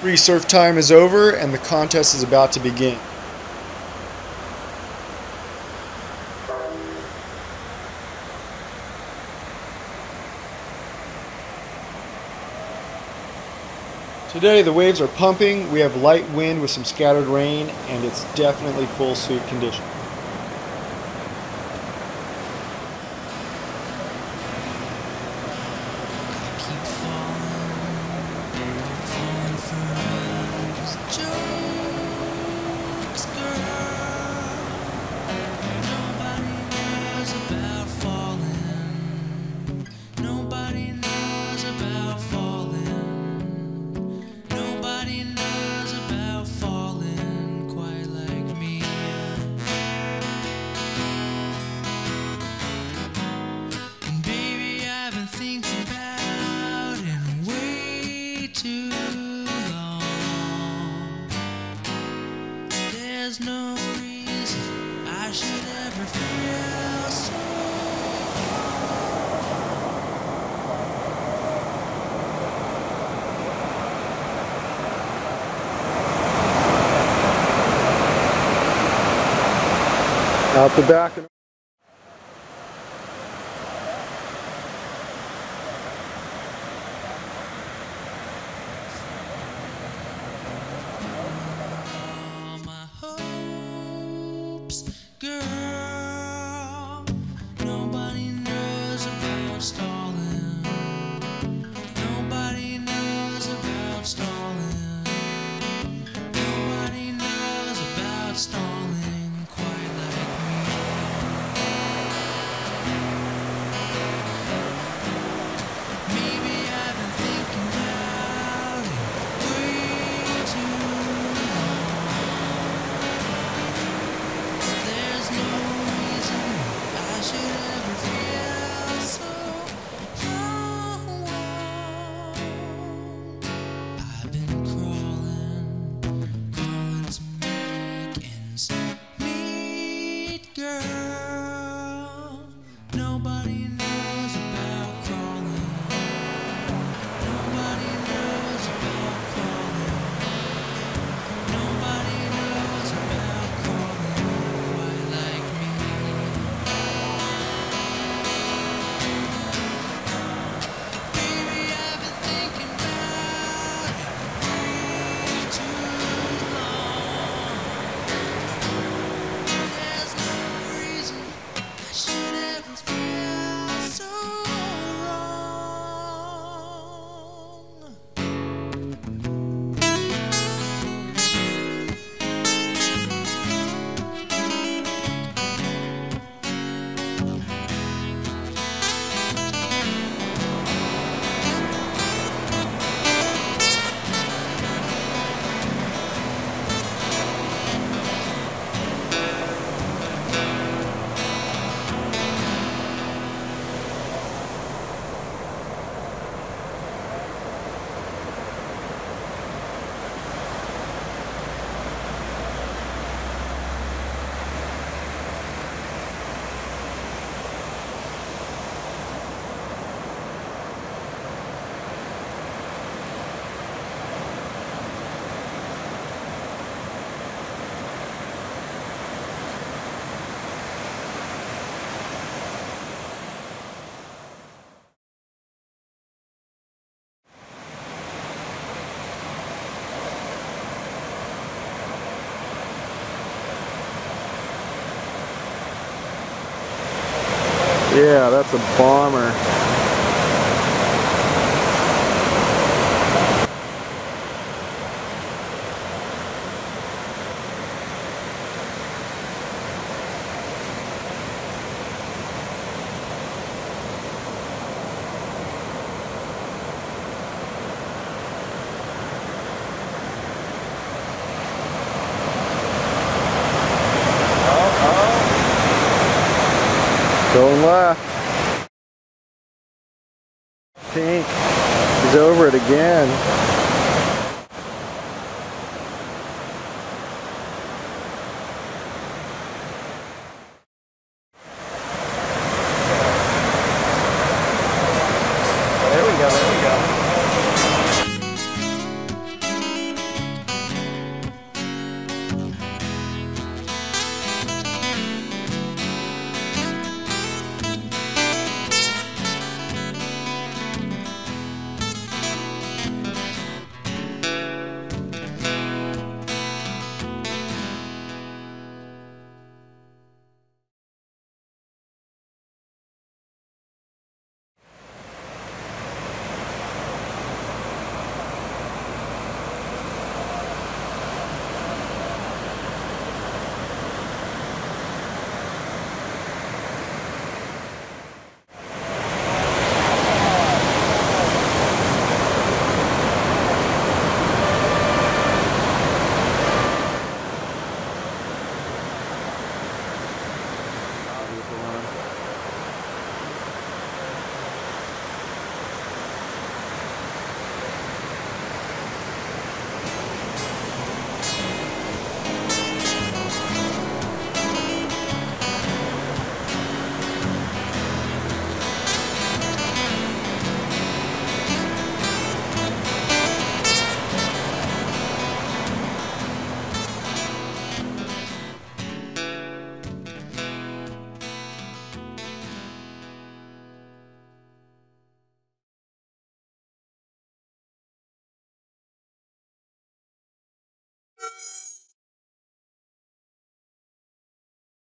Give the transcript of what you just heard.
Resurf time is over and the contest is about to begin. Today the waves are pumping, we have light wind with some scattered rain, and it's definitely full suit condition. There's no reason I should ever feel so out the back. Girl, nobody knows about stalling. Nobody knows about stalling. Nobody knows about stalling quite like me. Maybe I've been thinking about it way too long. Yeah, that's a bomber. Going left. Pink. He's over it again. There we go.